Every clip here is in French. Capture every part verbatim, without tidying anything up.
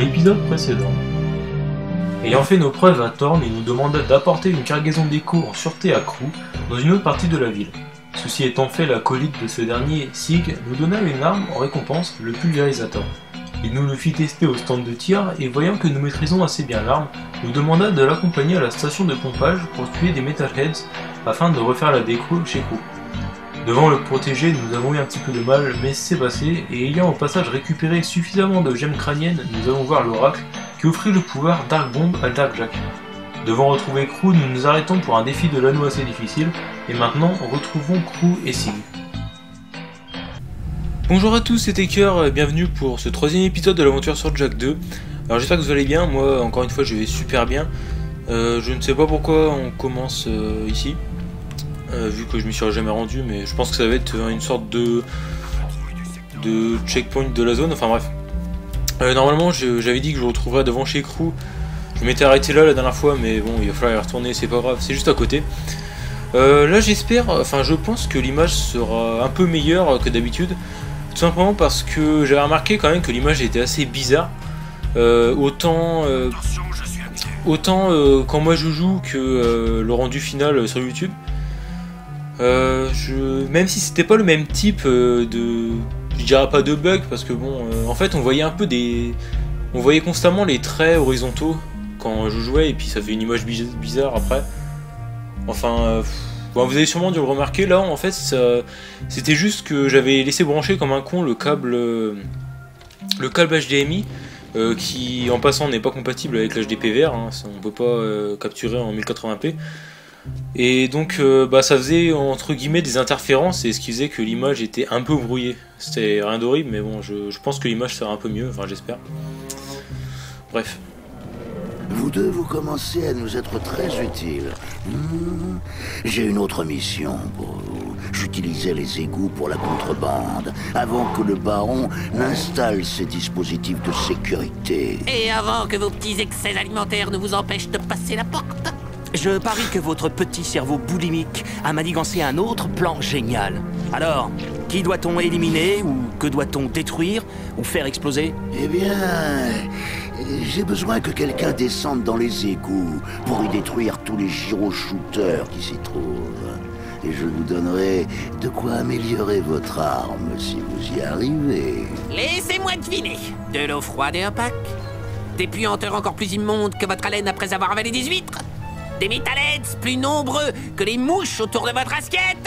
l'épisode précédent. Ayant fait nos preuves à Torn, il nous demanda d'apporter une cargaison d'écho en sûreté à Krew, dans une autre partie de la ville. Ceci étant fait, l'acolyte de ce dernier, Sig, nous donna une arme en récompense, le pulvérisateur. Il nous le fit tester au stand de tir et voyant que nous maîtrisons assez bien l'arme, nous demanda de l'accompagner à la station de pompage pour tuer des Metalheads afin de refaire la déco chez Krew. Devant le protéger, nous avons eu un petit peu de mal, mais c'est passé, et ayant au passage récupéré suffisamment de gemmes crâniennes, nous allons voir l'oracle qui offrit le pouvoir Dark Bomb à Dark Jak. Devant retrouver Krew, nous nous arrêtons pour un défi de l'anneau assez difficile, et maintenant retrouvons Krew et Sig. Bonjour à tous, c'était Krew et bienvenue pour ce troisième épisode de l'aventure sur Jak deux. Alors j'espère que vous allez bien, moi encore une fois je vais super bien. Euh, je ne sais pas pourquoi on commence euh, ici, euh, vu que je m'y suis jamais rendu, mais je pense que ça va être une sorte de, de checkpoint de la zone, enfin bref. Euh, normalement j'avais dit que je vous retrouverais devant chez Krew, je m'étais arrêté là la dernière fois, mais bon il va falloir y retourner, c'est pas grave, c'est juste à côté. Euh, là j'espère, enfin je pense que l'image sera un peu meilleure que d'habitude. Tout simplement parce que j'avais remarqué quand même que l'image était assez bizarre. Euh, autant euh, autant euh, quand moi je joue que euh, le rendu final sur YouTube. Euh, je, même si c'était pas le même type euh, de, je dirais pas de bug parce que bon, euh, en fait on voyait un peu des, on voyait constamment les traits horizontaux quand je jouais et puis ça fait une image bizarre après. Enfin. Euh, Bon, vous avez sûrement dû le remarquer, là en fait c'était juste que j'avais laissé brancher comme un con le câble le câble H D M I euh, qui en passant n'est pas compatible avec l'H D P V R, hein, on ne peut pas euh, capturer en mille quatre-vingts p et donc euh, bah, ça faisait entre guillemets des interférences et ce qui faisait que l'image était un peu brouillée, c'était rien d'horrible mais bon je, je pense que l'image sera un peu mieux, enfin j'espère, bref. Vous deux, vous commencez à nous être très utiles. Hmm. J'ai une autre mission pour vous. J'utilisais les égouts pour la contrebande, avant que le baron n'installe ses dispositifs de sécurité. Et avant que vos petits excès alimentaires ne vous empêchent de passer la porte. Je parie que votre petit cerveau boulimique a manigancé un autre plan génial. Alors, qui doit-on éliminer, ou que doit-on détruire, ou faire exploser? Eh bien... j'ai besoin que quelqu'un descende dans les égouts pour y détruire tous les gyro-shooters qui s'y trouvent. Et je vous donnerai de quoi améliorer votre arme si vous y arrivez. Laissez-moi deviner. De l'eau froide et opaque. Des puanteurs encore plus immondes que votre haleine après avoir avalé des huîtres. Des Metalheads plus nombreux que les mouches autour de votre assiette.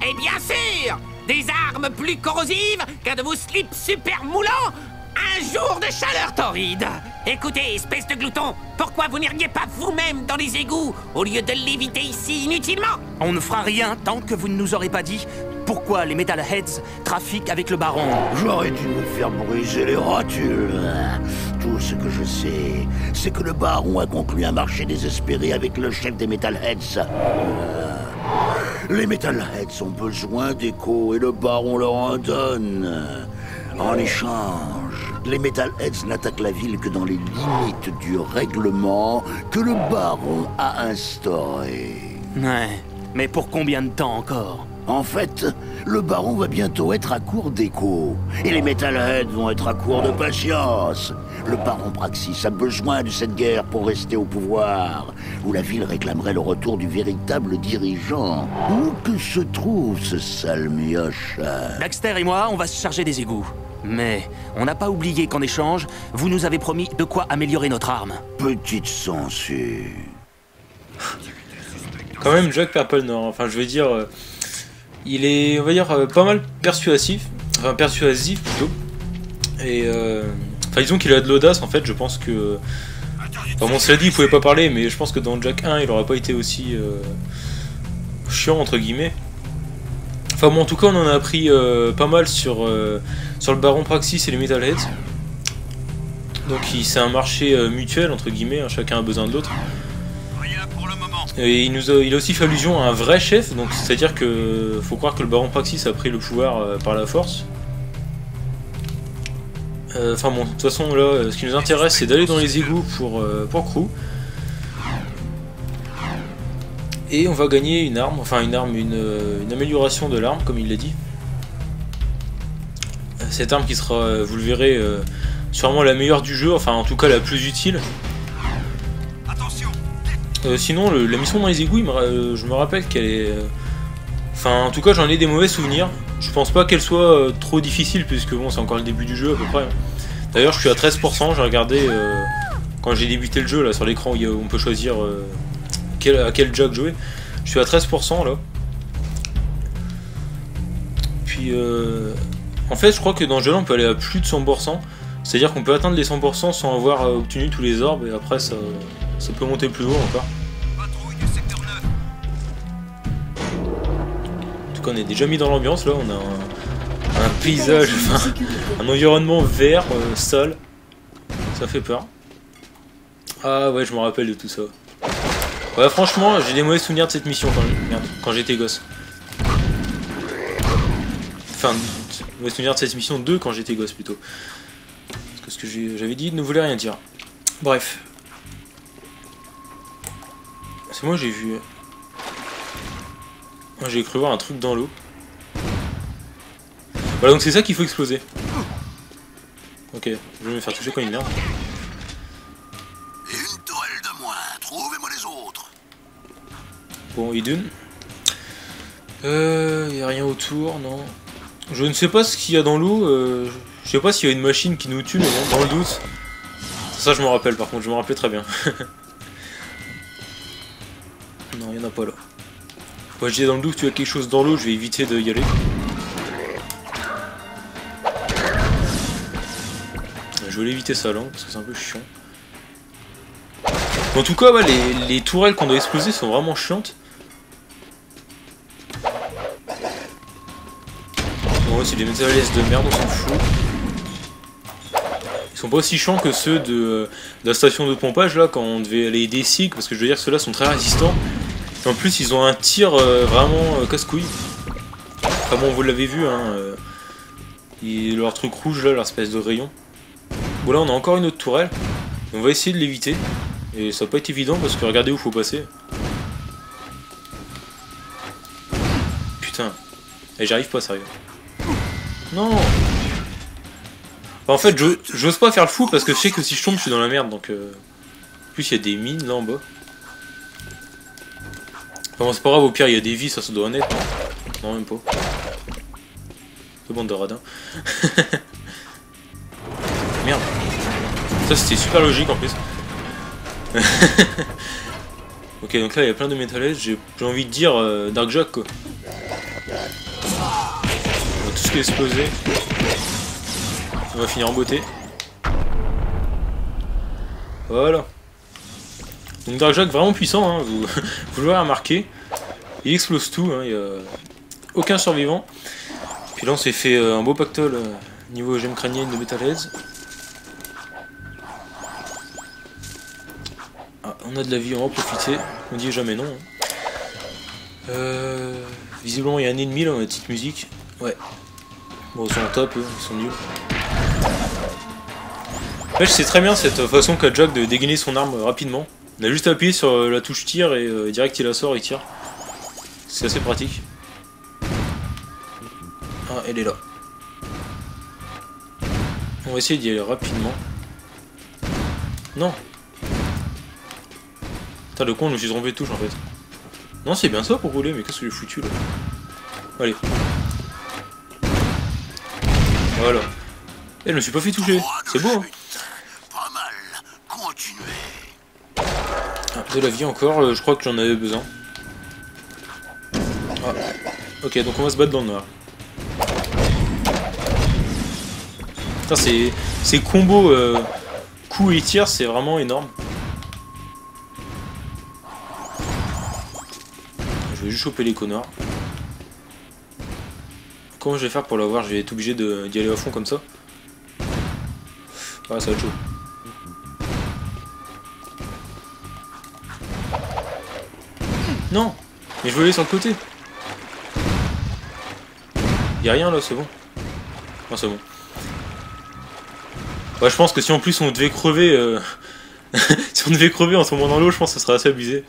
Et bien sûr, des armes plus corrosives qu'un de vos slips super moulants. Un jour de chaleur torride. Écoutez, espèce de glouton, pourquoi vous n'iriez pas vous-même dans les égouts au lieu de l'éviter ici inutilement? On ne fera rien tant que vous ne nous aurez pas dit pourquoi les Metalheads trafiquent avec le baron. J'aurais dû me faire briser les rotules. Tout ce que je sais, c'est que le baron a conclu un marché désespéré avec le chef des Metalheads. Les Metalheads ont besoin d'écho et le baron leur en donne. En échange, les Metalheads n'attaquent la ville que dans les limites du règlement que le baron a instauré. Ouais, mais pour combien de temps encore? En fait, le baron va bientôt être à court d'écho. Et les Metalheads vont être à court de patience. Le baron Praxis a besoin de cette guerre pour rester au pouvoir, où la ville réclamerait le retour du véritable dirigeant. Où que se trouve ce sale mioche? Daxter et moi, on va se charger des égouts. Mais on n'a pas oublié qu'en échange, vous nous avez promis de quoi améliorer notre arme. Petite censure. Quand même, Jak perd pas le nord. Enfin, je veux dire, euh, il est, on va dire, euh, pas mal persuasif. Enfin, persuasif plutôt. Et euh, enfin, disons qu'il a de l'audace. En fait, je pense que. Enfin, bon, cela dit, il pouvait pas parler, mais je pense que dans Jak un, il aurait pas été aussi euh, chiant entre guillemets. Enfin bon, en tout cas, on en a appris euh, pas mal sur, euh, sur le Baron Praxis et les Metalheads. Donc c'est un marché euh, mutuel, entre guillemets, hein, chacun a besoin de l'autre. Et il, nous a, il a aussi fait allusion à un vrai chef, donc c'est-à-dire que faut croire que le Baron Praxis a pris le pouvoir euh, par la force. Enfin euh, bon, de toute façon, là, ce qui nous intéresse, c'est d'aller dans les égouts pour, euh, pour Krew. Et on va gagner une arme, enfin une arme, une, une amélioration de l'arme, comme il l'a dit. Cette arme qui sera, vous le verrez, euh, sûrement la meilleure du jeu, enfin en tout cas la plus utile. Euh, sinon le, la mission dans les égouts, me, euh, je me rappelle qu'elle est... Euh, enfin en tout cas j'en ai des mauvais souvenirs. Je pense pas qu'elle soit euh, trop difficile puisque bon c'est encore le début du jeu à peu près. D'ailleurs je suis à treize pour cent, j'ai regardé euh, quand j'ai débuté le jeu là sur l'écran où y a, on peut choisir euh, quel, à quel Jak jouer. Je suis à treize pour cent là. Puis euh, en fait je crois que dans ce jeu là on peut aller à plus de cent pour cent. C'est-à-dire qu'on peut atteindre les cent pour cent sans avoir euh, obtenu tous les orbes et après ça... Ça peut monter plus haut encore. En tout cas, on est déjà mis dans l'ambiance là. On a un, un paysage, enfin, un environnement vert, euh, sale. Ça fait peur. Ah ouais, je me rappelle de tout ça. Ouais, franchement, j'ai des mauvais souvenirs de cette mission quand j'étais gosse. Enfin, mauvais souvenirs de cette mission deux quand j'étais gosse plutôt. Parce que ce que j'avais dit ne voulait rien dire. Bref. C'est moi j'ai vu... J'ai cru voir un truc dans l'eau. Voilà, donc c'est ça qu'il faut exploser. Ok, je vais me faire toucher comme une merde. Une tourelle de moins, trouvez-moi les autres. Bon, Idun. Euh... Y a rien autour, non. Je ne sais pas ce qu'il y a dans l'eau. Euh, je sais pas s'il y a une machine qui nous tue, mais bon, dans le doute. Ça, je m'en rappelle par contre, je m'en rappelais très bien. Non, y'en a pas là. Moi je dis dans le doute, tu as quelque chose dans l'eau, je vais éviter d'y aller. Je voulais éviter ça là, parce que c'est un peu chiant. En tout cas, ouais, les, les tourelles qu'on doit exploser sont vraiment chiantes. Bon, ouais, c'est des Metalheads de merde, on s'en fout. Sont pas aussi chiants que ceux de, euh, de la station de pompage là quand on devait aller aider Sig, parce que je veux dire que ceux-là sont très résistants et en plus ils ont un tir euh, vraiment euh, casse-couille. Enfin bon, vous l'avez vu hein, euh, et leur truc rouge là, leur espèce de rayon. Bon, là on a encore une autre tourelle, on va essayer de l'éviter et ça va pas être évident parce que regardez où faut passer. Putain, et j'arrive pas, sérieux. Non. En fait, j'ose pas faire le fou parce que je sais que si je tombe, je suis dans la merde. Donc, euh... en plus, il y a des mines là en bas. Enfin, bon, c'est pas grave, au pire, il y a des vies, ça se doit en être. Non, même pas. Deux bandes de radins. Merde. Ça, c'était super logique en plus. Ok, donc là, il y a plein de Metalheads. J'ai envie de dire euh, Dark Jak quoi. On va tout exploser. On va finir en beauté. Voilà. Donc Dark Jak vraiment puissant, hein, vous, vous l'aurez remarqué. Il explose tout, hein, il n'y a aucun survivant. Puis là on s'est fait un beau pactole niveau gemme crânienne de Metalheads. Ah, on a de la vie, on va en profiter. On dit jamais non. Hein. Euh, visiblement il y a un ennemi là, on a une petite musique. Ouais. Bon, ils sont top, eux, ils sont nuls. En fait, je sais très bien cette façon qu'a Jak de dégainer son arme rapidement. On a juste appuyé sur la touche tir et euh, direct il la sort et tire. C'est assez pratique. Ah, elle est là. On va essayer d'y aller rapidement. Non. Putain, le con, je me suis trompé de touche en fait. Non, c'est bien ça pour rouler, mais qu'est-ce que j'ai foutu là? Allez. Voilà. Et je me suis pas fait toucher. C'est beau, hein. Ah, de la vie encore, je crois que j'en avais besoin. Ah. Ok, donc on va se battre dans le noir. Putain, ces, ces combos euh, coups et tirs, c'est vraiment énorme. Je vais juste choper les connards. Comment je vais faire pour l'avoir? Je vais être obligé d'y aller à fond comme ça. Ah, ça va être chaud. Non, mais je voulais aller sur le côté. Y'a rien là, c'est bon. Non, c'est bon. Ouais, je pense que si en plus on devait crever... Euh... si on devait crever en tombant dans l'eau, je pense que ça serait assez abusé.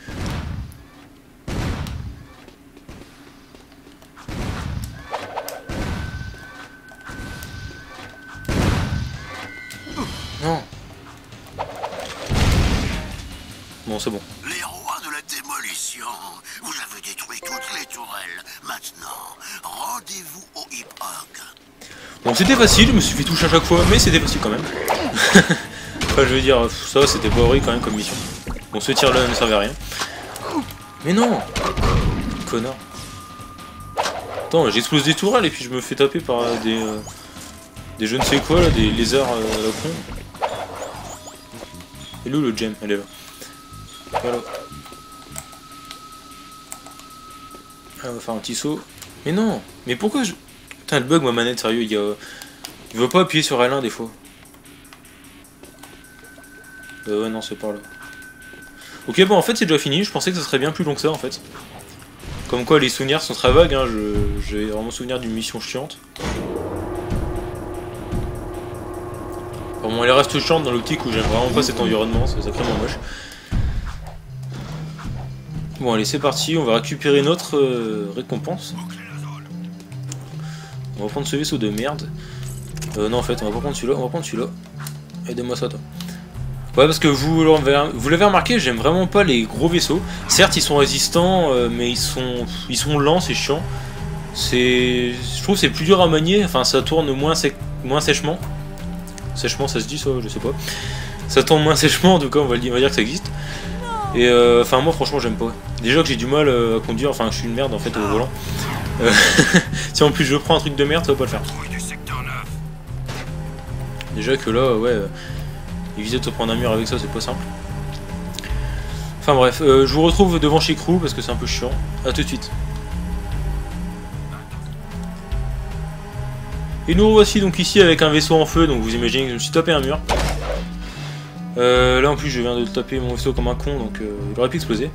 Bon, c'est bon. Les rois de la démolition, vous avez détruit toutes les tourelles. Maintenant, rendez-vous au hip-hog. Bon, c'était facile, je me suis fait toucher à chaque fois, mais c'était facile quand même. Enfin, je veux dire, ça c'était pas horrible quand même comme mission. Bon, ce tir là ne servait à rien. Mais non, connard. Attends, j'explose des tourelles et puis je me fais taper par des... Euh, des je ne sais quoi là, des lézards euh, à la con. Elle est où le gem? Elle est là. Voilà. Là, on va faire un petit saut. Mais non, mais pourquoi je... Putain, elle bug ma manette, sérieux, il y a... Il veut pas appuyer sur L un des fois. Euh, ouais, non, c'est par là. Ok, bon, en fait, c'est déjà fini. Je pensais que ça serait bien plus long que ça, en fait. Comme quoi, les souvenirs sont très vagues, hein. J'ai vraiment souvenir d'une mission chiante. Enfin, bon, elle reste chiante dans l'optique où j'aime vraiment pas cet environnement, c'est sacrément moche. Bon, allez, c'est parti, on va récupérer notre euh, récompense. On va prendre ce vaisseau de merde. Euh, non, en fait, on va pas prendre celui-là, on va prendre celui-là. Aide-moi ça, toi. Ouais, parce que vous l'avez remarqué, j'aime vraiment pas les gros vaisseaux. Certes, ils sont résistants, euh, mais ils sont, ils sont lents, c'est chiant. Je trouve que c'est plus dur à manier, enfin, ça tourne moins, sec, moins sèchement. Sèchement, ça se dit, ça, je sais pas. Ça tourne moins sèchement, en tout cas, on va, on va dire que ça existe. Et euh, enfin, moi, franchement, j'aime pas. Déjà que j'ai du mal euh, à conduire, enfin, je suis une merde, en fait, au volant. Euh, si en plus je prends un truc de merde, ça va pas le faire. Déjà que là, ouais... Euh, éviter de te prendre un mur avec ça, c'est pas simple. Enfin bref, euh, je vous retrouve devant chez Krew parce que c'est un peu chiant. A tout de suite. Et nous revoici donc ici avec un vaisseau en feu. Donc vous imaginez que je me suis tapé un mur. Euh, là en plus je viens de taper mon vaisseau comme un con, donc euh, il aurait pu exploser.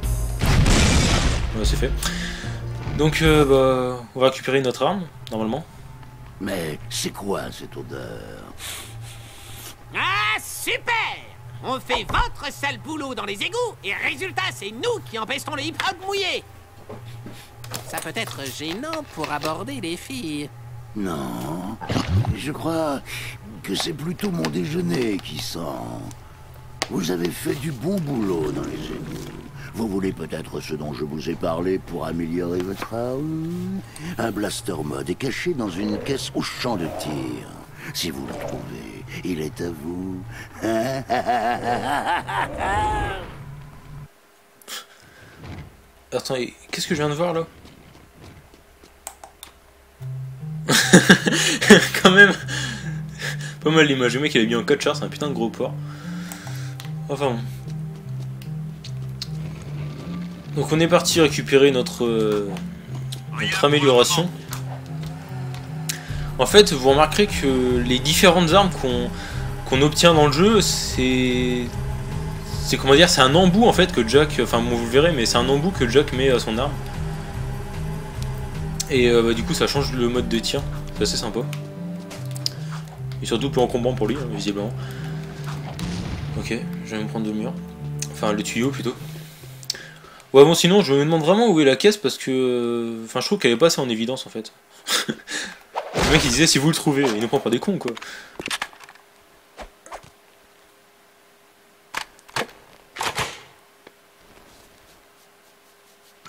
Voilà, c'est fait. Donc euh, bah, on va récupérer notre arme, normalement. Mais c'est quoi cette odeur? Ah, super! On fait votre sale boulot dans les égouts, et résultat, c'est nous qui empêcherons les hip-hop mouillés! Ça peut être gênant pour aborder les filles. Non, je crois que c'est plutôt mon déjeuner qui sent. Vous avez fait du bon boulot dans les égouts. Vous voulez peut-être ce dont je vous ai parlé pour améliorer votre arme? Un blaster mode est caché dans une caisse au champ de tir. Si vous le trouvez, il est à vous. Attends, qu'est-ce que je viens de voir là? Quand même, pas mal l'image. Le mec il est mis en quatre chars, c'est un putain de gros porc. Enfin bon. Donc on est parti récupérer notre, euh, notre amélioration. En fait, vous remarquerez que les différentes armes qu'on qu'on obtient dans le jeu, c'est c'est comment dire, c'est un embout en fait que Jak, enfin bon, vous le verrez, mais c'est un embout que Jak met à son arme. Et euh, bah, du coup, ça change le mode de tir. C'est assez sympa. Et surtout plus encombrant pour lui, hein, visiblement. Ok, je vais me prendre le mur, enfin le tuyau plutôt. Ouais, bon, sinon, je me demande vraiment où est la caisse parce que, enfin, je trouve qu'elle est pas assez en évidence en fait. Le mec il disait si vous le trouvez, il nous prend pas des cons quoi.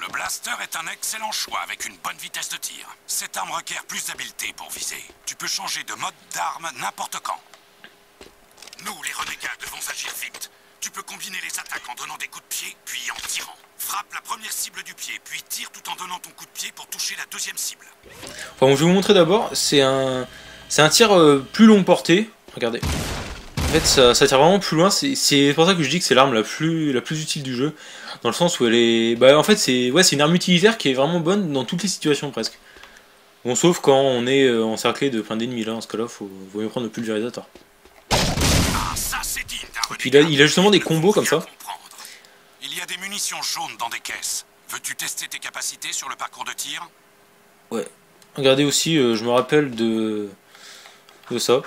Le blaster est un excellent choix avec une bonne vitesse de tir. Cette arme requiert plus d'habileté pour viser. Tu peux changer de mode d'arme n'importe quand. Nous les renégats devons agir vite. Tu peux combiner les attaques en donnant des coups de pied puis en tirant. Frappe la première cible du pied, puis tire tout en donnant ton coup de pied pour toucher la deuxième cible. Enfin, je vais vous montrer d'abord, c'est un, c'est un tir euh, plus longue portée. Regardez. En fait, ça, ça tire vraiment plus loin. C'est pour ça que je dis que c'est l'arme la plus, la plus utile du jeu. Dans le sens où elle est... Bah, en fait, c'est ouais, c'est une arme utilitaire qui est vraiment bonne dans toutes les situations presque. Bon, sauf quand on est euh, encerclé de plein d'ennemis. Là, en ce cas-là, faut, faut mieux prendre le pulvérisateur. Ah, ça, c'est digne d'un... Et puis là, il a justement des combos comme ça. Il y a des munitions jaunes dans des caisses. Veux-tu tester tes capacités sur le parcours de tir? Ouais. Regardez aussi, euh, je me rappelle de... de ça.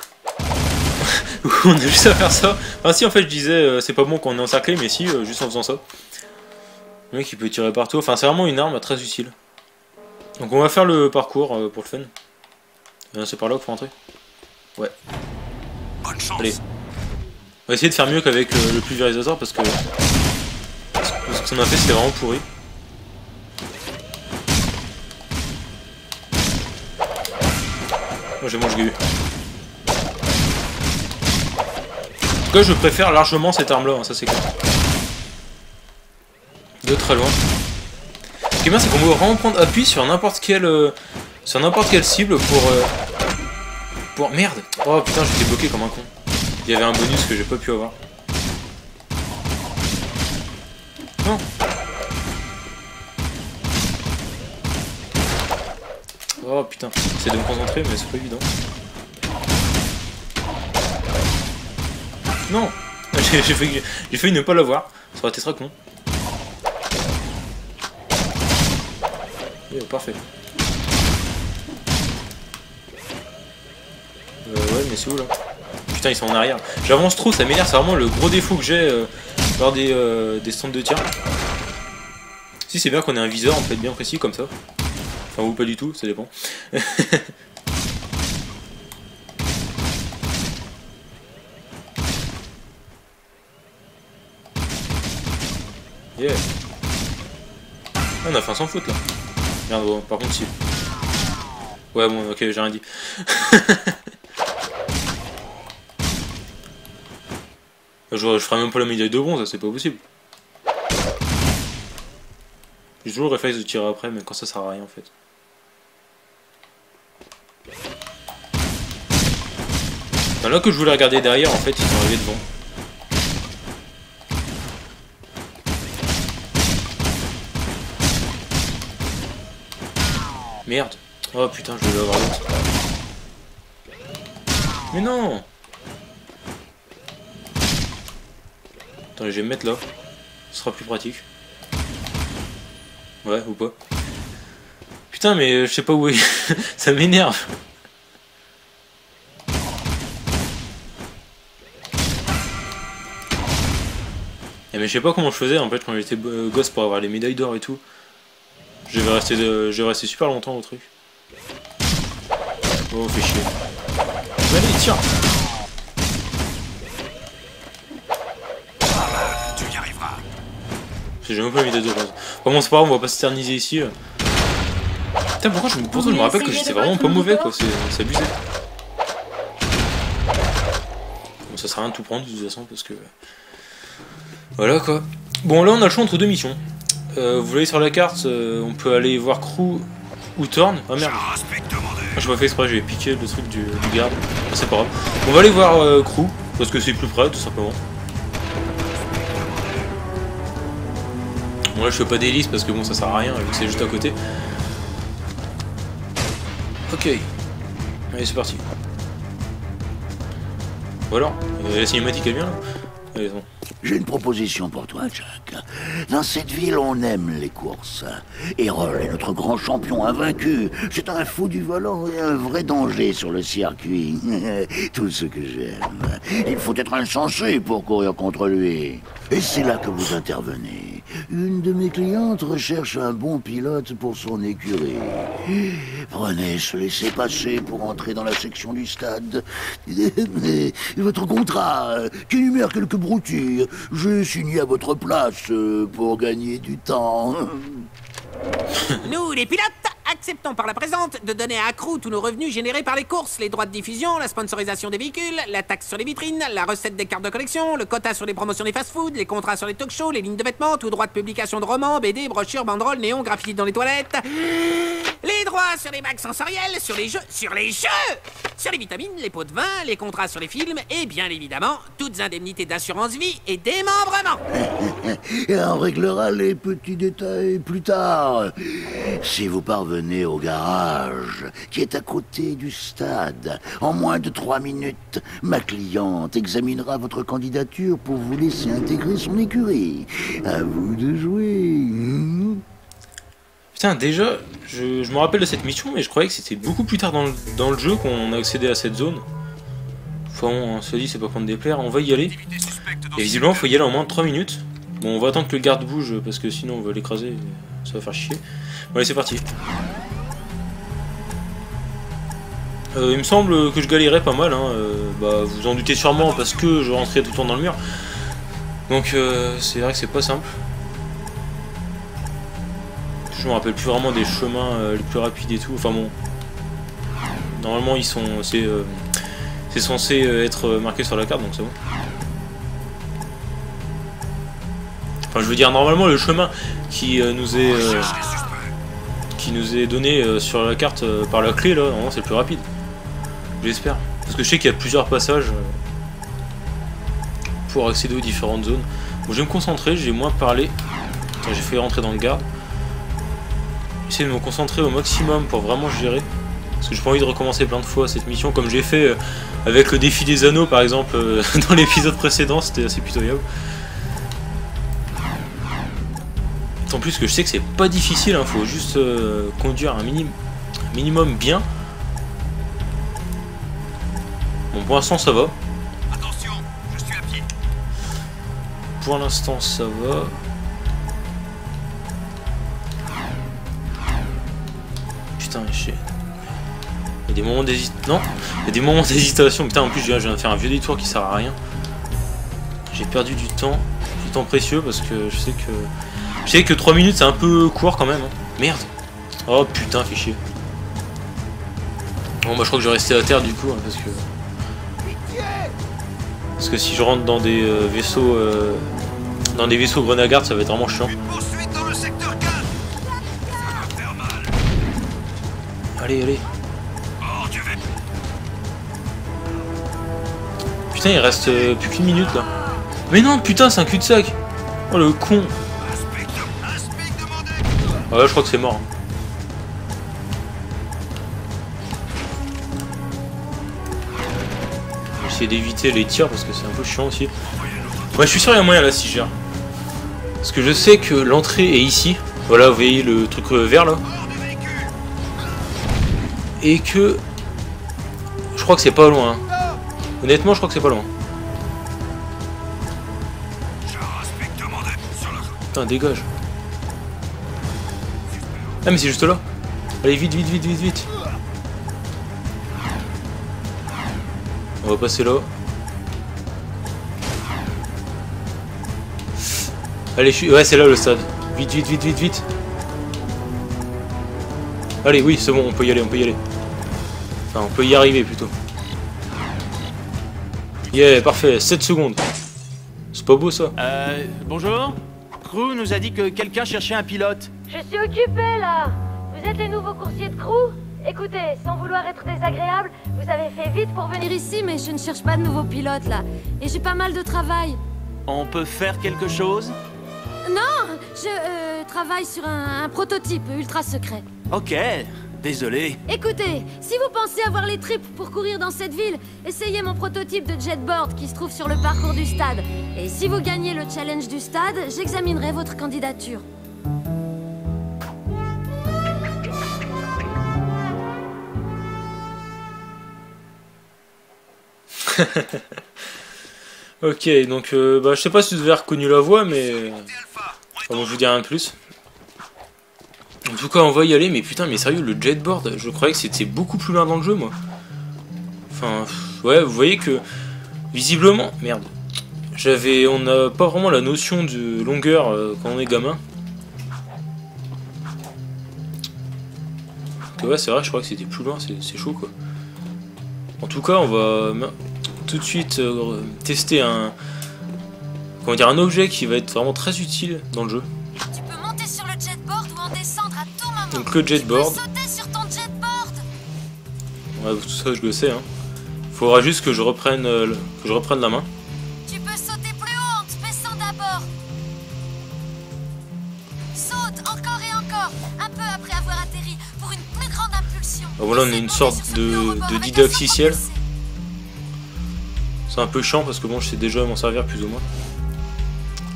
On a juste à faire ça. Enfin si, en fait, je disais, euh, c'est pas bon qu'on est encerclé, mais si, euh, juste en faisant ça. Le mec, il peut tirer partout. Enfin, c'est vraiment une arme très utile. Donc on va faire le parcours euh, pour le fun. Euh, c'est par là qu'il faut rentrer. Ouais. Bonne chance. Allez. On va essayer de faire mieux qu'avec euh, le pulvérisateur, parce que... personne n'a fait, c'était vraiment pourri. Moi j'ai mangé du. En tout cas, je préfère largement cette arme là, hein, ça c'est clair. De très loin. Ce qui est bien, c'est qu'on peut vraiment prendre appui sur n'importe quelle, euh, sur n'importe quelle cible pour. Euh, pour. Merde! Oh putain, j'étais bloqué comme un con. Il y avait un bonus que j'ai pas pu avoir. Non! Oh putain, j'essaie de me concentrer, mais c'est pas évident. Non! J'ai failli, j'ai failli ne pas l'avoir, ça aurait été très con. Yeah, parfait. Euh, ouais, mais c'est où là? Putain, ils sont en arrière. J'avance trop, ça m'énerve, c'est vraiment le gros défaut que j'ai euh, lors des, euh, des stands de tir. Si c'est bien qu'on ait un viseur en fait bien précis comme ça. Enfin, ou pas du tout, ça dépend. Yeah. Ah, on a faim sans faute là. Merde, bon, par contre si. Ouais bon ok, j'ai rien dit. je, je ferai même pas la médaille de bronze, c'est pas possible. J'ai toujours le réflexe de tirer après, mais quand ça sert à rien en fait. Enfin, là que je voulais regarder derrière en fait, ils sont arrivés devant. Merde. Oh putain, je vais l'avoir l'autre. Mais non. Attends, je vais me mettre là. Ce sera plus pratique. Ouais, ou pas. Putain, mais je sais pas où est. Ça m'énerve. Et mais je sais pas comment je faisais en fait quand j'étais gosse pour avoir les médailles d'or et tout. Je vais rester, de... je vais rester super longtemps au truc. Oh, fait chier. Allez, tiens. Tu y arriveras. J'ai même pas mis de deux choses. Bon, c'est pas grave, on va pas s'éterniser ici. Putain, pourquoi je me pose, je me rappelle que j'étais vraiment pas mauvais, quoi. C'est abusé. Bon, ça sert à rien de tout prendre, de toute façon, parce que... Voilà, quoi. Bon, là, on a le choix entre deux missions. Euh, vous voyez sur la carte, euh, on peut aller voir Krew ou Torn. Ah merde, j'ai pas fait exprès, j'ai piqué le truc du, du garde. Ah, c'est pas grave. On va aller voir euh, Krew, parce que c'est plus près, tout simplement. Bon là je fais pas d'hélice parce que bon ça sert à rien, vu que c'est juste à côté. Ok. Allez c'est parti. Ou alors, euh, la cinématique est bien là. Allez, bon. J'ai une proposition pour toi, Jak. Dans cette ville, on aime les courses. Erol est notre grand champion invaincu. C'est un fou du volant et un vrai danger sur le circuit. Tout ce que j'aime. Il faut être insensé pour courir contre lui. Et c'est là que vous intervenez. Une de mes clientes recherche un bon pilote pour son écurie. Prenez ce laissez-passer pour entrer dans la section du stade. Votre contrat, qui énumère quelques broutilles. J'ai signé à votre place pour gagner du temps. Nous, les pilotes, acceptons par la présente de donner à Krew tous nos revenus générés par les courses, les droits de diffusion, la sponsorisation des véhicules, la taxe sur les vitrines, la recette des cartes de collection, le quota sur les promotions des fast-foods, les contrats sur les talk-shows, les lignes de vêtements, tout droit de publication de romans, B D, brochures, banderoles, néons, graffitis dans les toilettes, les droits sur les bacs sensoriels, sur les jeux, sur les jeux, sur les vitamines, les pots de vin, les contrats sur les films et bien évidemment, toutes indemnités d'assurance vie et démembrement. Et on réglera les petits détails plus tard. Si vous parvenez au garage, qui est à côté du stade, en moins de trois minutes, ma cliente examinera votre candidature pour vous laisser intégrer son écurie. À vous de jouer. Putain, déjà, je, je me rappelle de cette mission, mais je croyais que c'était beaucoup plus tard dans le, dans le jeu qu'on accédait à cette zone. Enfin, on se dit, c'est pas prendre des plaires, on va y aller. Et visiblement, faut y aller en moins de trois minutes. Bon, on va attendre que le garde bouge, parce que sinon on va l'écraser, ça va faire chier. Bon allez, c'est parti. Euh, il me semble que je galérais pas mal, hein. Euh, bah, vous en doutez sûrement, parce que je rentrais tout le temps dans le mur. Donc euh, c'est vrai que c'est pas simple. Je me rappelle plus vraiment des chemins euh, les plus rapides et tout. Enfin bon. Normalement ils sont. C'est euh, censé être marqué sur la carte, donc c'est bon. Enfin je veux dire, normalement le chemin qui euh, nous est.. Euh, qui nous est donné euh, sur la carte euh, par la clé là, normalement c'est le plus rapide. J'espère. Parce que je sais qu'il y a plusieurs passages euh, pour accéder aux différentes zones. Bon, je vais me concentrer, j'ai moins parlé. J'ai fait rentrer dans le garde. J'essaie de me concentrer au maximum pour vraiment gérer. Parce que j'ai pas envie de recommencer plein de fois cette mission, comme j'ai fait avec le défi des anneaux par exemple dans l'épisode précédent, c'était assez pitoyable. En plus que je sais que c'est pas difficile, hein, faut juste euh, conduire un minim minimum bien. Bon, pour l'instant ça va. Attention, je suis à pied. Pour l'instant ça va. Putain, il y a des moments d'hésitation. Non, il y a des moments d'hésitation. Putain, en plus, je viens de faire un vieux détour qui sert à rien. J'ai perdu du temps, du temps précieux parce que je sais que je sais que trois minutes c'est un peu court quand même. Hein. Merde. Oh putain, fait chier. Bon, bah, je crois que je vais rester à terre du coup hein, parce que parce que si je rentre dans des euh, vaisseaux euh, dans des vaisseaux grenagardes, ça va être vraiment chiant. Allez, allez. Putain, il reste euh, plus qu'une minute là. Mais non, putain, c'est un cul-de-sac. Oh le con. Ah ouais, je crois que c'est mort. J'essaie d'éviter les tirs parce que c'est un peu chiant aussi. Ouais, je suis sûr qu'il y a moyen là si je gère. Parce que je sais que l'entrée est ici. Voilà, vous voyez le truc vert là. Et que je crois que c'est pas loin. Honnêtement, je crois que c'est pas loin. Putain, dégage. Ah mais c'est juste là. Allez, vite, vite, vite, vite, vite. On va passer là. Allez, je suis... Ouais, c'est là le stade. Vite, vite, vite, vite, vite. Allez, oui, c'est bon, on peut y aller, on peut y aller. Enfin, on peut y arriver plutôt. Yeah, parfait, sept secondes. C'est pas beau ça. Euh, bonjour. Krew nous a dit que quelqu'un cherchait un pilote. Je suis occupé là. Vous êtes les nouveaux coursiers de Krew? Écoutez, sans vouloir être désagréable, vous avez fait vite pour venir ici, mais je ne cherche pas de nouveaux pilotes là. Et j'ai pas mal de travail. On peut faire quelque chose? Non, je euh, travaille sur un, un prototype ultra secret. Ok, désolé. Écoutez, si vous pensez avoir les tripes pour courir dans cette ville, essayez mon prototype de jetboard qui se trouve sur le parcours du stade. Et si vous gagnez le challenge du stade, j'examinerai votre candidature. Ok, donc euh, bah, je sais pas si vous avez reconnu la voix, mais... Enfin, bon, je vous dirai un de plus. En tout cas, on va y aller, mais putain, mais sérieux, le jetboard, je croyais que c'était beaucoup plus loin dans le jeu, moi. Enfin, ouais, vous voyez que, visiblement, merde, j'avais, on n'a pas vraiment la notion de longueur euh, quand on est gamin. Donc, ouais, c'est vrai, je crois que c'était plus loin, c'est chaud, quoi. En tout cas, on va tout de suite euh, tester un, comment dire, un objet qui va être vraiment très utile dans le jeu. Donc le jetboard. Ouais, tout ça je le sais. Hein. Faudra juste que je reprenne, euh, le... que je reprenne la main. Tu peux sauter plus haut en te baissant d'abord. Saute encore et encore, un peu après avoir atterri pour une plus grande impulsion. Ah, voilà, on a une sorte de, de didacticiel. C'est un peu chiant parce que bon, je sais déjà m'en servir plus ou moins.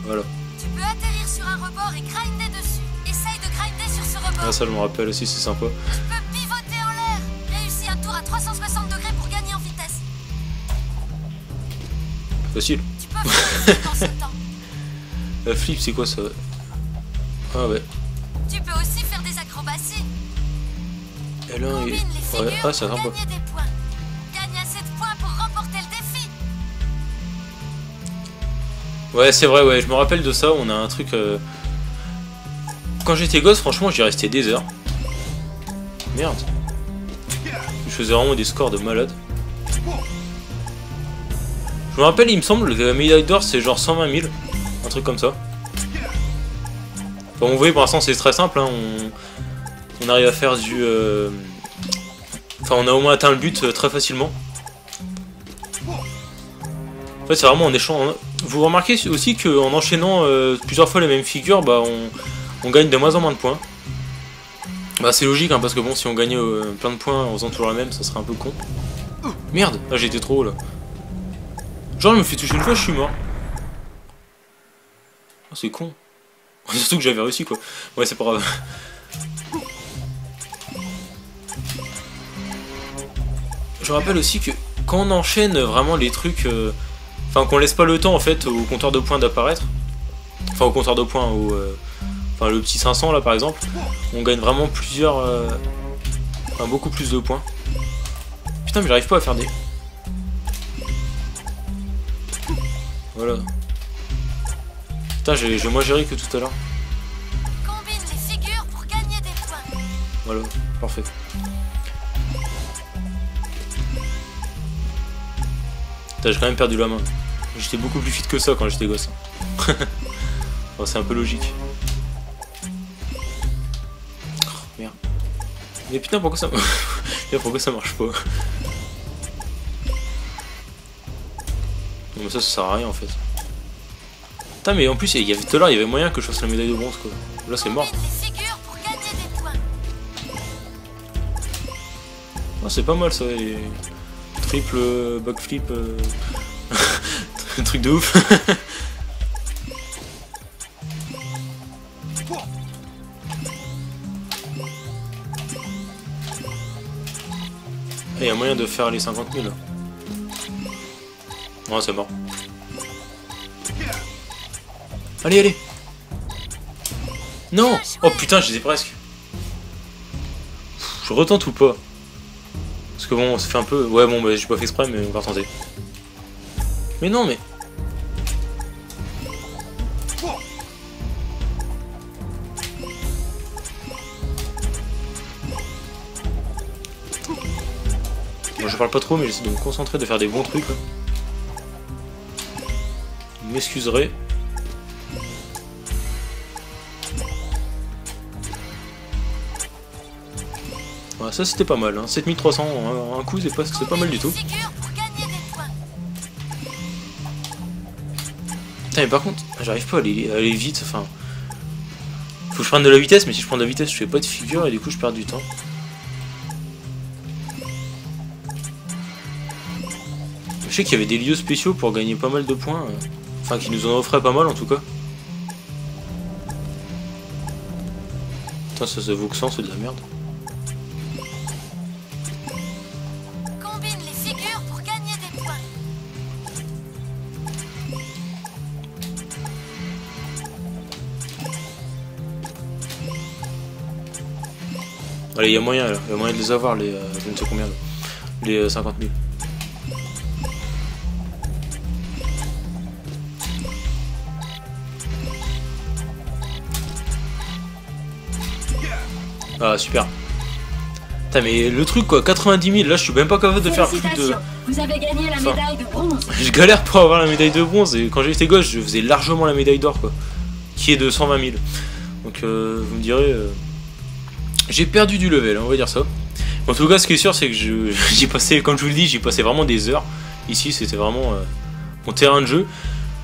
Voilà. Tu peux atterrir sur un rebord et grinder dessus. Essaye de grinder sur ce rebord. Ah, ça je me rappelle aussi, c'est sympa. Tu peux pivoter en l'air. Réussis un tour à trois cent soixante degrés pour gagner en vitesse. Facile. Tu peux faire un flip en sautant. La flip, c'est quoi ça? Ah ouais. Tu peux aussi faire des acrobaties. Et là, il... ouais. Ah, c'est sympa. Ouais, c'est vrai, ouais, je me rappelle de ça, on a un truc... Euh... Quand j'étais gosse, franchement, j'y restais des heures. Merde. Je faisais vraiment des scores de malade. Je me rappelle, il me semble que la médaille d'or, c'est genre cent vingt mille. Un truc comme ça. Bon, vous voyez, pour l'instant, c'est très simple. Hein. On... on arrive à faire du... Euh... Enfin, on a au moins atteint le but très facilement. En fait, c'est vraiment en échange... Vous remarquez aussi qu'en enchaînant euh, plusieurs fois les mêmes figures, bah, on... on gagne de moins en moins de points. Bah, c'est logique, hein, parce que bon, si on gagnait euh, plein de points en faisant toujours la même, ça serait un peu con. Merde, ah, j'étais trop haut, là. Genre, je me fais toucher une fois, je suis mort. Oh, c'est con. Surtout que j'avais réussi, quoi. Ouais, c'est pas grave. Je rappelle aussi que quand on enchaîne vraiment les trucs... Euh... Enfin, qu'on laisse pas le temps, en fait, au compteur de points d'apparaître. Enfin, au compteur de points, au... Euh... Enfin, le petit cinq cents, là, par exemple. On gagne vraiment plusieurs... Euh... Enfin, beaucoup plus de points. Putain, mais j'arrive pas à faire des... Voilà. Putain, j'ai moins géré que tout à l'heure. Combine les figures pour gagner des points. Voilà, parfait. Putain, j'ai quand même perdu la main. J'étais beaucoup plus fit que ça quand j'étais gosse. Enfin, c'est un peu logique. Oh, merde. Mais putain, pourquoi ça... pourquoi ça marche pas? Mais ça, ça sert à rien en fait. Putain, mais en plus, il y avait tout à l'heure, il y avait moyen que je fasse la médaille de bronze quoi. Là, c'est mort. Oh, c'est pas mal ça. Les... Triple euh, backflip. Euh... Truc de ouf. Il y a moyen de faire les cinquante mille là. Ouais, c'est mort. Allez, allez. Non. Oh putain, je les ai presque. Je retente ou pas? Parce que bon, ça fait un peu... Ouais, bon, bah, j'ai pas fait exprès, mais on va retenter. Mais non, mais... Bon, je parle pas trop, mais j'essaie de me concentrer, de faire des bons trucs, là. M'excuserez. Ouais, ça c'était pas mal, hein. sept mille trois cents un, un coup, c'est pas, pas mal du tout. Putain, mais par contre, j'arrive pas à aller, à aller vite, enfin... Faut que je prenne de la vitesse, mais si je prends de la vitesse, je fais pas de figure et du coup je perds du temps. Je sais qu'il y avait des lieux spéciaux pour gagner pas mal de points. Euh. Enfin, qui nous en offrait pas mal en tout cas. Putain, ça se vaut que ça, c'est de la merde. Combine les figures pour gagner des points. Allez, il y a moyen là, il y a moyen de les avoir, les euh, je ne sais combien, là. Les euh, cinquante mille. Ah super. Putain mais le truc quoi, quatre-vingt-dix mille, là je suis même pas capable de faire plus de... Vous avez gagné la médaille de bronze. Je galère pour avoir la médaille de bronze et quand j'étais gosse je faisais largement la médaille d'or quoi. Qui est de cent vingt mille. Donc euh, vous me direz... Euh... J'ai perdu du level, hein, on va dire ça. En tout cas ce qui est sûr c'est que j'ai passé, comme je vous le dis, j'ai passé vraiment des heures. Ici c'était vraiment euh, mon terrain de jeu.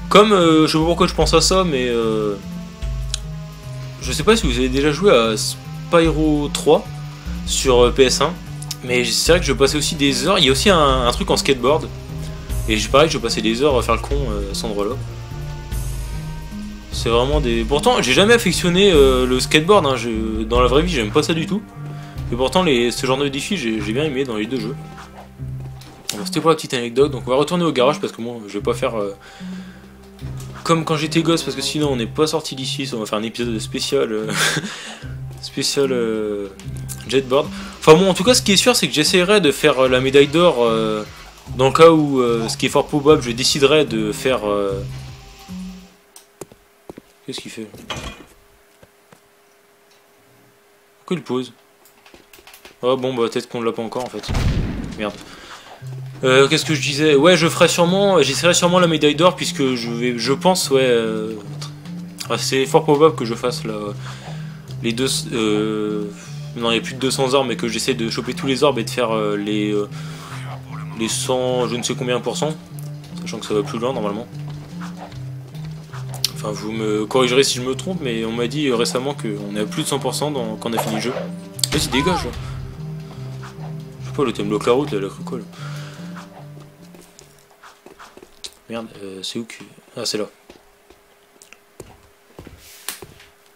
Comme euh, je sais pas pourquoi je pense à ça mais... Euh... Je sais pas si vous avez déjà joué à... Spyro trois sur P S un, mais c'est vrai que je passais aussi des heures. Il y a aussi un, un truc en skateboard, et je pareil que je passais des heures à faire le con euh, à cet endroit là. C'est vraiment des. Pourtant, j'ai jamais affectionné euh, le skateboard, hein. Je, dans la vraie vie, j'aime pas ça du tout. Et pourtant, les, ce genre de défi, j'ai j'ai bien aimé dans les deux jeux. C'était pour la petite anecdote, donc on va retourner au garage parce que moi, je vais pas faire. Euh... Comme quand j'étais gosse, parce que sinon on n'est pas sorti d'ici, on va faire un épisode spécial euh... spécial euh... jetboard. Enfin bon, en tout cas ce qui est sûr c'est que j'essaierai de faire la médaille d'or euh... dans le cas où, euh, ce qui est fort probable, je déciderai de faire... Euh... Qu'est-ce qu'il fait? Pourquoi il pose? Oh bon, bah peut-être qu'on l'a pas encore en fait. Merde. Euh, Qu'est-ce que je disais? Ouais, je ferai sûrement, j'essaierai sûrement la médaille d'or puisque je vais, je pense, ouais, euh, c'est fort probable que je fasse la, les deux. Euh, non, il y a plus de deux cents orbes, mais que j'essaie de choper tous les orbes et de faire euh, les euh, les cent, je ne sais combien pour cent, sachant que ça va plus loin normalement. Enfin, vous me corrigerez si je me trompe, mais on m'a dit récemment qu'on est à plus de cent pour cent dans, quand on a fini le jeu. Vas-y, dégage là. Je sais pas, le thème bloque la route, là, elle a cru quoi là. Merde, euh, c'est où que... Ah, c'est là.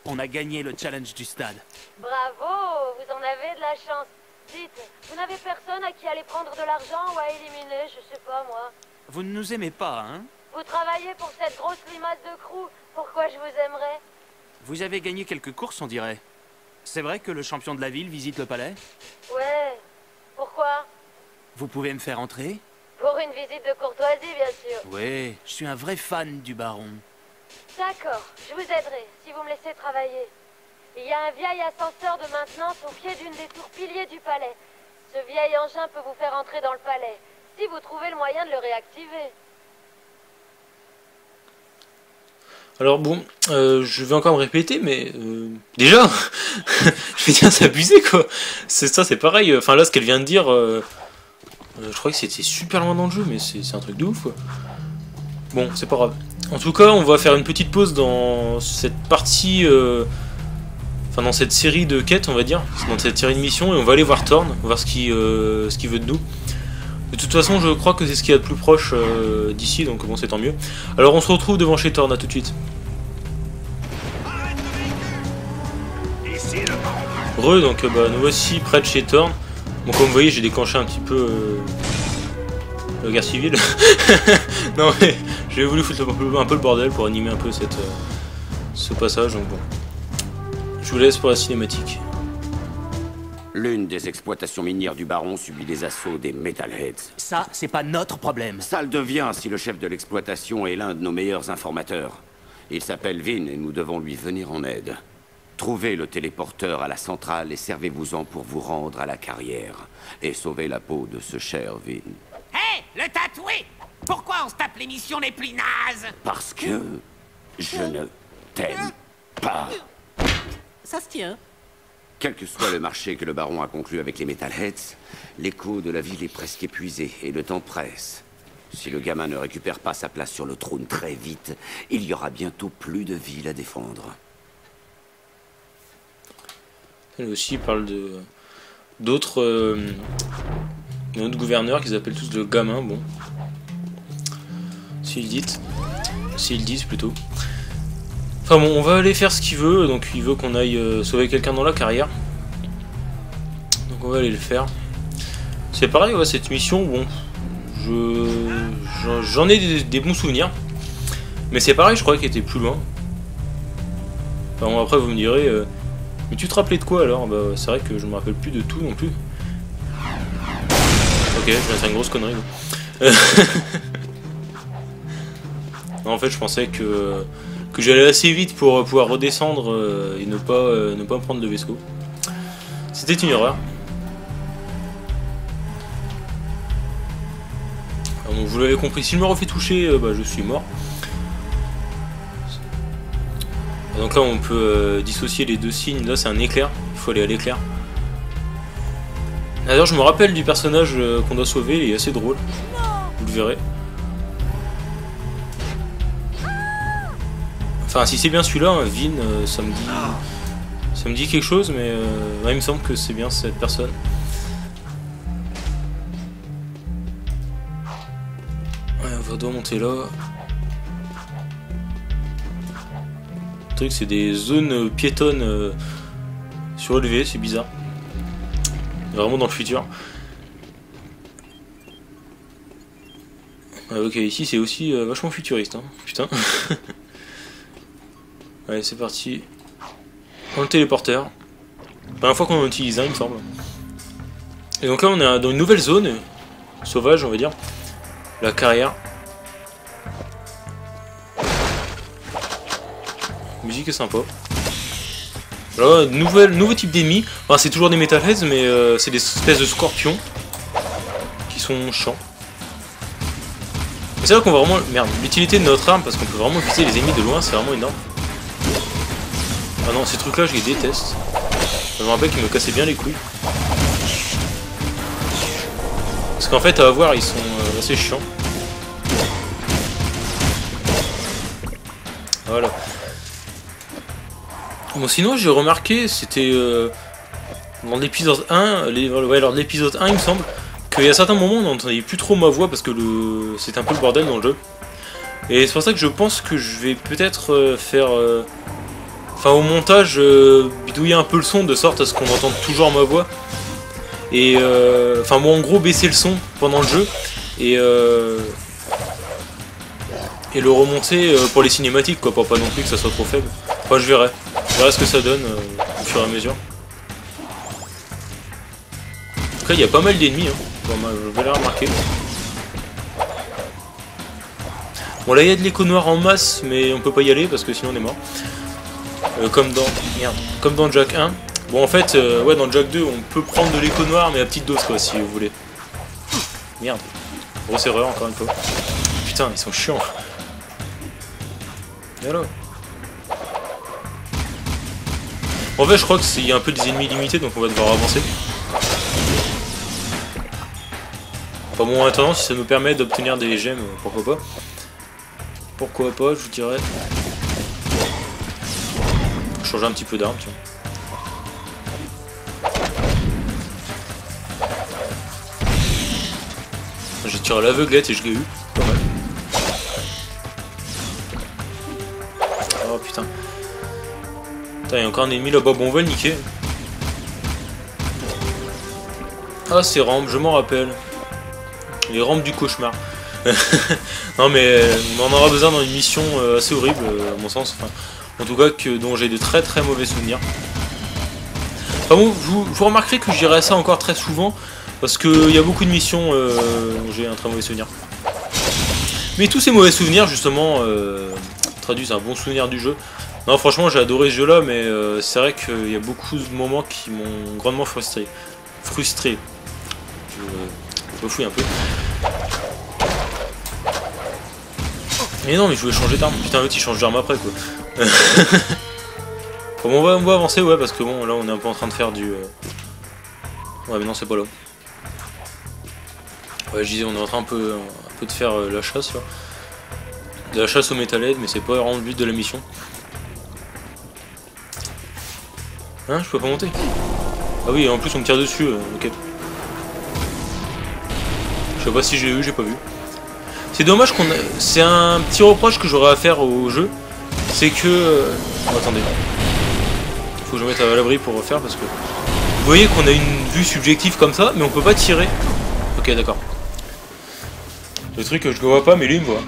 On a gagné le challenge du stade. Bravo, vous en avez de la chance. Dites, vous n'avez personne à qui aller prendre de l'argent ou à éliminer, je sais pas moi. Vous ne nous aimez pas, hein? Vous travaillez pour cette grosse limace de Krew, pourquoi je vous aimerais? Vous avez gagné quelques courses, on dirait. C'est vrai que le champion de la ville visite le palais? Ouais, pourquoi? Vous pouvez me faire entrer? Pour une visite de courtoisie, bien sûr. Ouais, je suis un vrai fan du baron. D'accord, je vous aiderai, si vous me laissez travailler. Il y a un vieil ascenseur de maintenance au pied d'une des tours piliers du palais. Ce vieil engin peut vous faire entrer dans le palais, si vous trouvez le moyen de le réactiver. Alors bon, euh, je vais encore me répéter, mais euh, déjà, je vais dire s'abuser quoi. C'est ça, c'est pareil. Enfin là, ce qu'elle vient de dire, euh, euh, je crois que c'était super loin dans le jeu, mais c'est un truc de ouf quoi. Bon, c'est pas grave. En tout cas, on va faire une petite pause dans cette partie, euh, enfin dans cette série de quêtes, on va dire, dans cette série de missions, et on va aller voir Torn, voir ce qu'il euh, ce qu'il veut de nous. De toute façon, je crois que c'est ce qu'il y a de plus proche euh, d'ici, donc bon, c'est tant mieux. Alors, on se retrouve devant chez Torn, à tout de suite. Re, donc, euh, bah, nous voici près de chez Torn. Bon, comme vous voyez, j'ai déclenché un petit peu euh, la guerre civile. Non, mais j'ai voulu foutre un peu, un peu le bordel pour animer un peu cette, euh, ce passage, donc bon. Je vous laisse pour la cinématique. L'une des exploitations minières du Baron subit les assauts des Metalheads. Ça, c'est pas notre problème. Ça le devient si le chef de l'exploitation est l'un de nos meilleurs informateurs. Il s'appelle Vin et nous devons lui venir en aide. Trouvez le téléporteur à la centrale et servez-vous-en pour vous rendre à la carrière. Et sauvez la peau de ce cher Vin. Hé, hey, le tatoué! Pourquoi on se tape les missions les plus nazes? Parce que... je ne t'aime pas. Ça se tient. Quel que soit le marché que le baron a conclu avec les Metalheads, l'écho de la ville est presque épuisé et le temps presse. Si le gamin ne récupère pas sa place sur le trône très vite, il y aura bientôt plus de ville à défendre. Elle aussi parle de d'autres euh, gouverneurs qu'ils appellent tous le gamin, bon. S'ils disent, s'ils disent plutôt. Enfin bon, on va aller faire ce qu'il veut, donc il veut qu'on aille euh, sauver quelqu'un dans la carrière. Donc on va aller le faire. C'est pareil, ouais, cette mission, bon, je j'en ai des, des bons souvenirs. Mais c'est pareil, je croyais qu'il était plus loin. Enfin bon, après vous me direz, euh, mais tu te rappelais de quoi alors? Bah c'est vrai que je me rappelle plus de tout non plus. Ok, c'est une grosse connerie. Non. Non, en fait je pensais que... que j'allais assez vite pour pouvoir redescendre euh, et ne pas, euh, ne pas prendre de vaisseau. C'était une erreur. Alors, donc, vous l'avez compris, s'il me refait toucher, euh, bah, je suis mort. Donc là on peut euh, dissocier les deux signes, là c'est un éclair, il faut aller à l'éclair. D'ailleurs je me rappelle du personnage euh, qu'on doit sauver, il est assez drôle, vous le verrez. Enfin, si c'est bien celui-là, hein, Vin, euh, ça me dit, ça me dit quelque chose, mais euh, ouais, il me semble que c'est bien cette personne. Ouais, on va devoir monter là. Le truc, c'est des zones piétonnes euh, surélevées, c'est bizarre. Vraiment dans le futur. Ouais, ok, ici c'est aussi euh, vachement futuriste, hein. Putain. Allez, c'est parti. Dans le téléporteur. La première fois qu'on en utilise un, il me semble. Et donc là, on est dans une nouvelle zone. Sauvage, on va dire. La carrière. La musique est sympa. Là, nouvel, nouveau type d'ennemi. Enfin, c'est toujours des Metalheads, mais euh, c'est des espèces de scorpions qui sont chiants. C'est là qu'on va vraiment... Merde, l'utilité de notre arme, parce qu'on peut vraiment viser les ennemis de loin, c'est vraiment énorme. Ah non, ces trucs-là, je les déteste. Je me rappelle qu'ils me cassaient bien les couilles. Parce qu'en fait, à voir, ils sont euh, assez chiants. Voilà. Bon, sinon, j'ai remarqué, c'était euh, dans l'épisode un, les, ouais, lors de l'épisode un, il me semble, qu'il y a certains moments où on n'entendait plus trop ma voix parce que le c'est un peu le bordel dans le jeu. Et c'est pour ça que je pense que je vais peut-être euh, faire... Euh, enfin, au montage, euh, bidouiller un peu le son de sorte à ce qu'on entende toujours ma voix. Et... Euh, enfin, moi, en gros, baisser le son pendant le jeu. Et... Euh, et le remonter pour les cinématiques, quoi, pour pas non plus que ça soit trop faible. Enfin, je verrai. Je verrai ce que ça donne euh, au fur et à mesure. En tout cas, il y a pas mal d'ennemis, hein. Bon, bah, je vais les remarquer. Bon, là, il y a de l'écho noir en masse, mais on peut pas y aller parce que sinon on est mort. Euh, comme dans... Merde. Comme dans Jak un. Bon, en fait, euh, ouais, dans Jak deux, on peut prendre de l'écho noir, mais à petite dose, quoi, si vous voulez. Merde. Grosse erreur, encore une fois. Putain, ils sont chiants. Alors. En fait, je crois qu'il y a un peu des ennemis limités, donc on va devoir avancer. Enfin bon, en attendant, si ça nous permet d'obtenir des gemmes, pourquoi pas. Pourquoi pas, je vous dirais. Changer un petit peu d'arme, tu vois. J'ai tiré à l'aveuglette et je l'ai eu. Pas mal. Oh putain. Putain, il y a encore un ennemi là-bas. Bon, on va le niquer. Ah, ces rampes, je m'en rappelle. Les rampes du cauchemar. Non, mais on en aura besoin dans une mission assez horrible, à mon sens. Enfin, en tout cas, que, dont j'ai de très très mauvais souvenirs. Enfin bon, vous, vous remarquerez que je dirai ça encore très souvent. Parce qu'il y a beaucoup de missions euh, dont j'ai un très mauvais souvenir. Mais tous ces mauvais souvenirs, justement, euh, traduisent un bon souvenir du jeu. Non, franchement, j'ai adoré ce jeu-là, mais euh, c'est vrai qu'il y a beaucoup de moments qui m'ont grandement frustré. Frustré. Je, euh, je me fouille un peu. Mais non, mais je voulais changer d'arme. Putain, l'autre, il change d'arme après, quoi. Bon, on va, on va avancer, ouais, parce que bon, là, on est un peu en train de faire du... Euh... Ouais, mais non, c'est pas là. Ouais, je disais, on est en train un peu, un peu de faire euh, la chasse là. De la chasse aux Metalheads, mais c'est pas vraiment le but de la mission. Hein, je peux pas monter. Ah oui, en plus on me tire dessus, euh, ok. Je sais pas si j'ai eu, j'ai pas vu. C'est dommage qu'on a... C'est un petit reproche que j'aurais à faire au jeu. C'est que... Oh, attendez. Faut que je mette à l'abri pour refaire parce que... Vous voyez qu'on a une vue subjective comme ça, mais on peut pas tirer. Ok, d'accord. Le truc que je le vois pas, mais lui il me voit.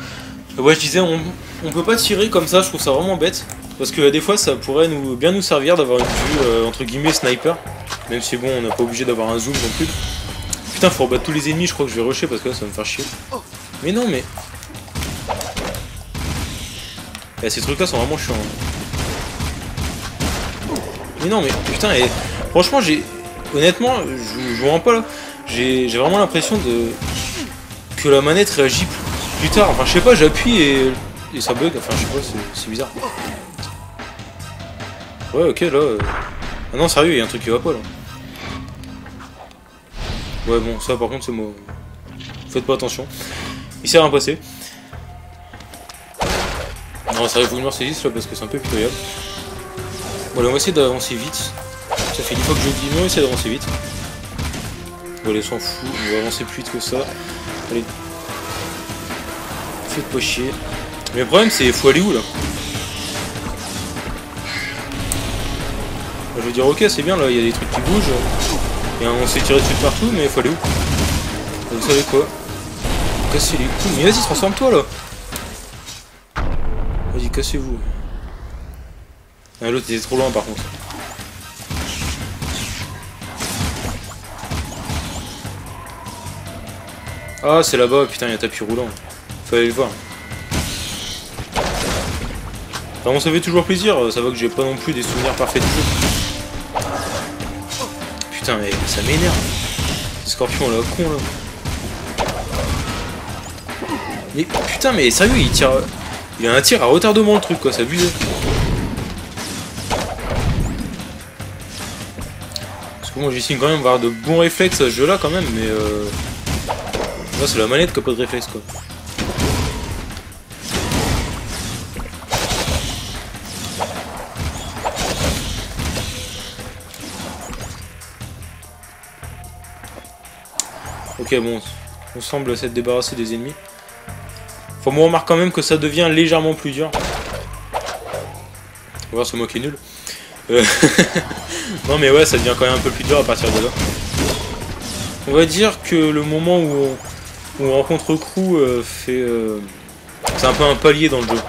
Ouais, je disais, on, on peut pas tirer comme ça, je trouve ça vraiment bête. Parce que des fois, ça pourrait nous bien nous servir d'avoir une vue, euh, entre guillemets, sniper. Même si bon, on n'est pas obligé d'avoir un zoom non plus. Putain, faut rebattre tous les ennemis, je crois que je vais rusher parce que là, ça va me faire chier. Mais non, mais... Et ces trucs-là sont vraiment chiants. Hein. Mais non, mais putain, et... franchement, j'ai... Honnêtement, je, je vous rends pas là. J'ai vraiment l'impression de... que la manette réagit plus tard, enfin je sais pas, j'appuie et... et ça bug, enfin je sais pas, c'est bizarre. Ouais ok là... Euh... Ah non sérieux, il y a un truc qui va pas là. Ouais bon, ça par contre c'est moi... Faites pas attention. Il s'est rien passé. Non sérieux, faut que je me ressaisisse là parce que c'est un peu pitoyable. Bon allez, on va essayer d'avancer vite. Ça fait une fois que je dis, mais on va essayer d'avancer vite. Bon allez, s'en fout, on va avancer plus vite que ça. Allez, faites pas chier. Mais le problème c'est, faut aller où là? Je veux dire, ok c'est bien là, il y a des trucs qui bougent. Et on s'est tiré dessus partout, mais faut aller où? Vous savez quoi? Cassez les couilles, mais vas-y transforme-toi là. Vas-y cassez-vous. Ah l'autre était trop loin par contre. Ah c'est là-bas, putain il y a un tapis roulant. Fallait le voir. Enfin, on se fait toujours plaisir, ça va que j'ai pas non plus des souvenirs parfaits du jeu. Putain, mais ça m'énerve. Ces scorpions là, con là. Mais putain, mais sérieux, il tire. Il a un tir à retardement le truc quoi, c'est abusé. Parce que moi j'estime quand même avoir de bons réflexes à ce jeu là quand même, mais euh... là c'est la manette qui a pas de réflexe quoi. Ok bon, on semble s'être débarrassé des ennemis. Faut qu'on remarque quand même que ça devient légèrement plus dur. On va voir ce mot qui est nul. Euh... non mais ouais, ça devient quand même un peu plus dur à partir de là. On va dire que le moment où on, où on rencontre Krew euh, fait... Euh... c'est un peu un palier dans le jeu.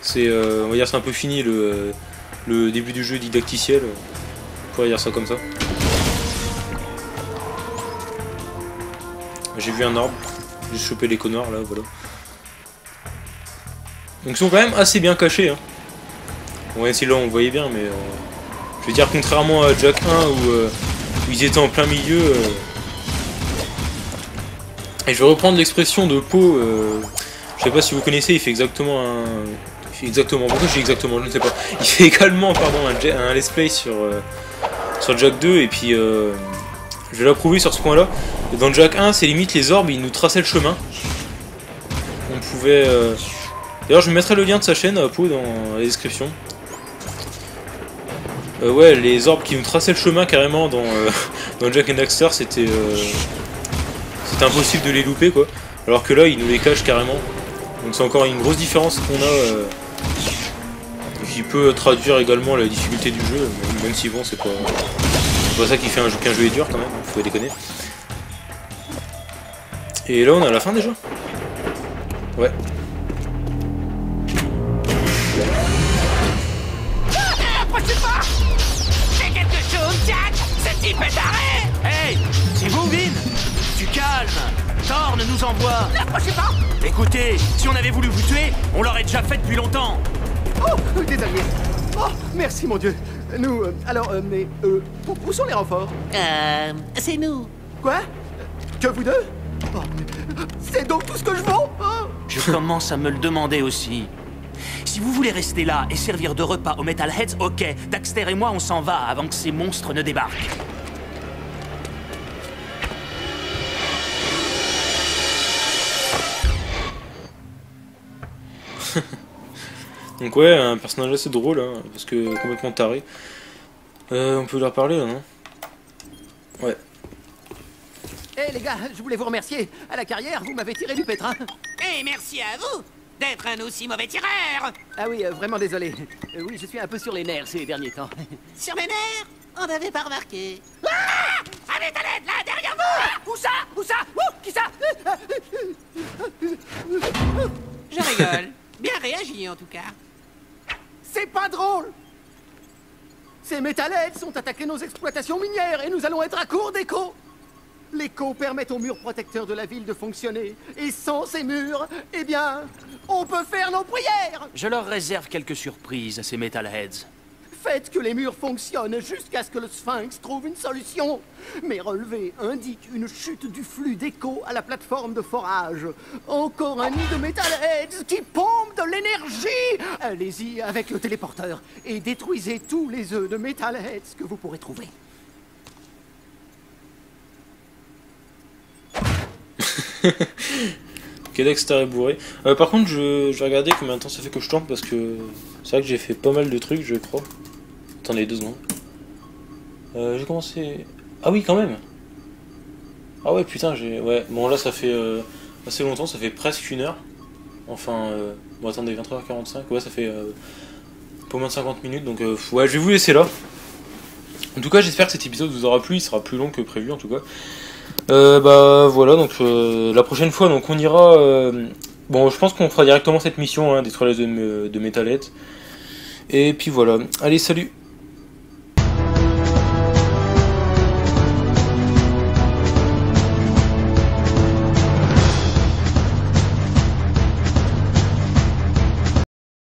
C'est, euh, on va dire c'est un peu fini le, euh, le début du jeu didacticiel. On pourrait dire ça comme ça. J'ai vu un arbre. J'ai chopé les connards là, voilà. Donc ils sont quand même assez bien cachés. Hein. Ouais, si là on voyait bien, mais euh, je veux dire, contrairement à Jak un où, euh, où ils étaient en plein milieu. Euh... Et je vais reprendre l'expression de Poe. Euh... Je sais pas si vous connaissez, il fait exactement un. Il fait exactement. Pourquoi je dis exactement? Je ne sais pas. Il fait également, pardon, un, un let's play sur, euh, sur Jak deux et puis. Euh... Je vais l'approuver sur ce point-là. Dans Jak un, c'est limite les orbes, ils nous traçaient le chemin. On pouvait... Euh... D'ailleurs, je mettrai le lien de sa chaîne à Poe dans la description. Euh, ouais, les orbes qui nous traçaient le chemin carrément dans, euh, dans Jak et Daxter, c'était... Euh... C'était impossible de les louper, quoi. Alors que là, ils nous les cachent carrément. Donc c'est encore une grosse différence qu'on a... Euh... Qui peut traduire également la difficulté du jeu, même si bon, c'est pas... C'est pas ça qui fait un jeu, qu'un jeu est dur quand même, faut déconner. Et là on est à la fin déjà. Ouais. Approchez pas! Fais quelque chose, Jak! Ce type est taré! Hey! C'est vous, Vin? Tu calmes! Torn nous envoie! N'approchez pas! Écoutez, si on avait voulu vous tuer, on l'aurait déjà fait depuis longtemps! Oh, désolé! Oh, merci mon Dieu! Nous, euh, alors, euh, mais, euh, où, où sont les renforts? Euh, c'est nous. Quoi? Que vous deux? Oh, c'est donc tout ce que je vaux? Oh. Je commence à me le demander aussi. Si vous voulez rester là et servir de repas aux Metalheads, ok, Daxter et moi, on s'en va avant que ces monstres ne débarquent. Donc ouais, un personnage assez drôle, hein, parce que complètement taré. Euh, on peut leur parler, là, non? Ouais. Hé hey, les gars, je voulais vous remercier. À la carrière, vous m'avez tiré du pétrin. Et hey, merci à vous d'être un aussi mauvais tireur. Ah oui, euh, vraiment désolé. Euh, oui, je suis un peu sur les nerfs ces derniers temps. Sur mes nerfs? On n'avait pas remarqué. Ah! Allez, à l'aide, là, derrière vous! Ah! Où ça? Où ça? Ouh, qui ça? Je rigole. Bien réagi, en tout cas. C'est pas drôle! Ces Metalheads sont attaqués nos exploitations minières et nous allons être à court d'écho! L'écho permet aux murs protecteurs de la ville de fonctionner. Et sans ces murs, eh bien, on peut faire nos prières! Je leur réserve quelques surprises à ces Metalheads. Faites que les murs fonctionnent jusqu'à ce que le Sphinx trouve une solution. Mes relevés indiquent une chute du flux d'écho à la plateforme de forage. Encore un nid de Metalheads qui pompe de l'énergie. Allez-y avec le téléporteur et détruisez tous les œufs de Metalheads que vous pourrez trouver. Kedex t'arrête bourré. Euh, par contre, je, je vais regarder combien de temps ça fait que je tombe parce que c'est vrai que j'ai fait pas mal de trucs, je crois. Attendez deux secondes. Euh, j'ai commencé... Ah oui, quand même. Ah ouais, putain, j'ai... Ouais, bon là, ça fait euh, assez longtemps, ça fait presque une heure. Enfin, euh... bon, attendez, vingt-trois heures quarante-cinq, ouais, ça fait euh, pas moins de cinquante minutes, donc euh, ouais, je vais vous laisser là. En tout cas, j'espère que cet épisode vous aura plu, il sera plus long que prévu, en tout cas. Euh, bah voilà, donc euh, la prochaine fois, donc on ira... Euh... Bon, je pense qu'on fera directement cette mission, hein, détruire les œufs de, de Metalheads. Et puis voilà. Allez, salut!